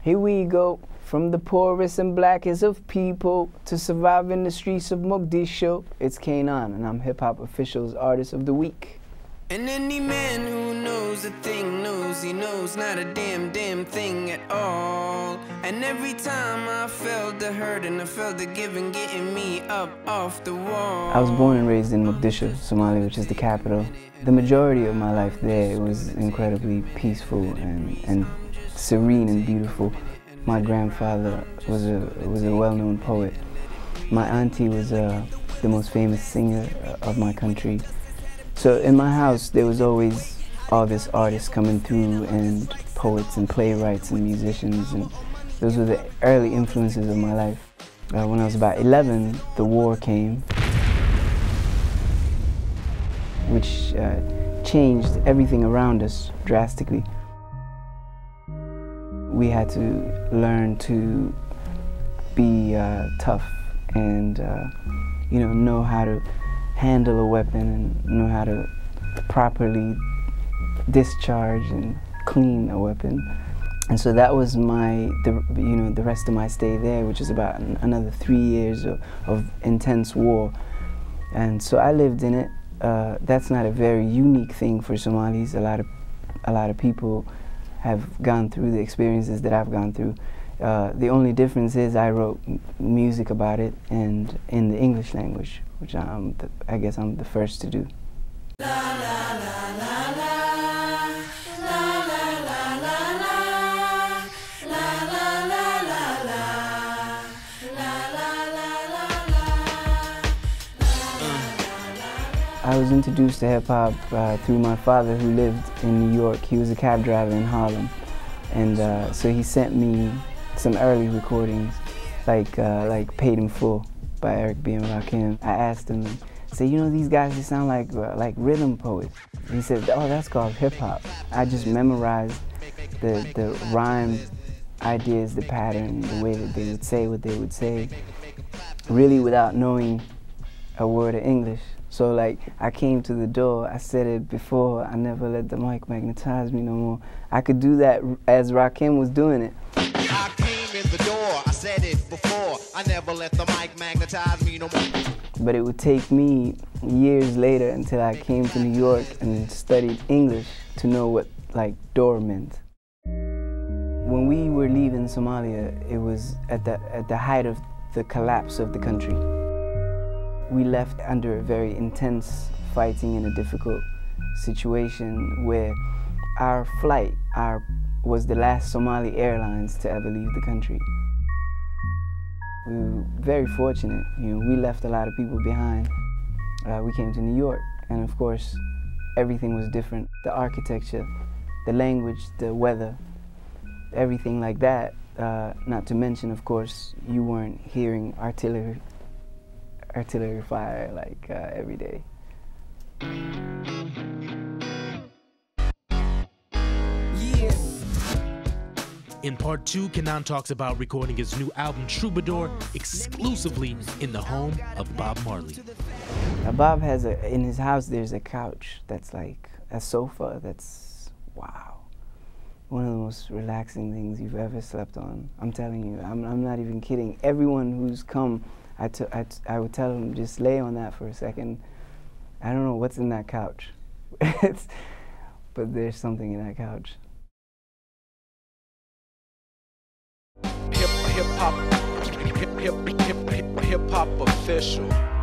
Here we go, from the poorest and blackest of people to survive in the streets of Mogadishu. It's K'Naan, and I'm Hip Hop Official's Artist of the Week. And any man who knows a thing knows he knows not a damn thing at all. And every time I felt the hurt and I felt the giving getting me up off the wall. I was born and raised in Mogadishu, Somalia, which is the capital. The majority of my life there was incredibly peaceful and serene and beautiful. My grandfather was a well-known poet. My auntie was the most famous singer of my country. So in my house there was always all this artists coming through, and poets and playwrights and musicians, and those were the early influences of my life. When I was about 11, the war came, which changed everything around us drastically. We had to learn to be tough and know how to handle a weapon and know how to properly discharge and clean a weapon. And so that was the rest of my stay there, which is about another 3 years of intense war. And so I lived in it. That's not a very unique thing for Somalis. A lot of people have gone through the experiences that I've gone through. The only difference is I wrote music about it and in the English language, which I guess I'm the first to do. La, la, la, la, la. I was introduced to hip-hop through my father, who lived in New York. He was a cab driver in Harlem, and so he sent me some early recordings, like Paid in Full by Eric B. and Rakim. I asked him, say, you know, these guys, they sound like rhythm poets. He said, oh, that's called hip-hop. I just memorized the rhyme ideas, the pattern, the way that they would say what they would say, really without knowing a word of English. So like, I came to the door, I said it before, I never let the mic magnetize me no more. I could do that as Rakim was doing it. I came in the door, I said it before, I never let the mic magnetize me no more. But it would take me years later until I came to New York and studied English to know what like door meant. When we were leaving Somalia, it was at the height of the collapse of the country. We left under a very intense fighting in a difficult situation where our flight was the last Somali Airlines to ever leave the country. We were very fortunate, we left a lot of people behind. We came to New York, and of course, everything was different. The architecture, the language, the weather, everything like that. Not to mention, of course, you weren't hearing artillery fire like every day. In part two, K'Naan talks about recording his new album Troubadour exclusively in the home of Bob Marley. Now Bob has in his house there's a couch that's like a sofa that's wow, one of the most relaxing things you've ever slept on. I'm telling you, I'm not even kidding. Everyone who's come, I would tell him, just lay on that for a second. I don't know what's in that couch, but there's something in that couch. Hip Hop Official.